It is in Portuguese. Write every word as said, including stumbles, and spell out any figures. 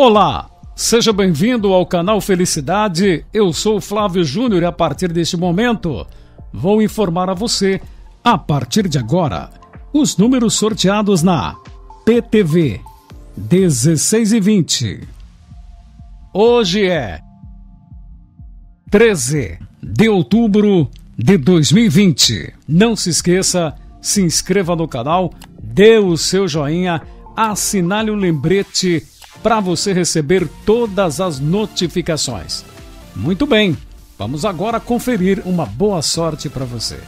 Olá, seja bem-vindo ao canal Felicidade, eu sou Flávio Júnior e a partir deste momento vou informar a você, a partir de agora, os números sorteados na P T V, dezesseis e vinte. Hoje é treze de outubro de dois mil e vinte. Não se esqueça, se inscreva no canal, dê o seu joinha, assinale o lembrete para você receber todas as notificações. Muito bem, vamos agora conferir uma boa sorte para você.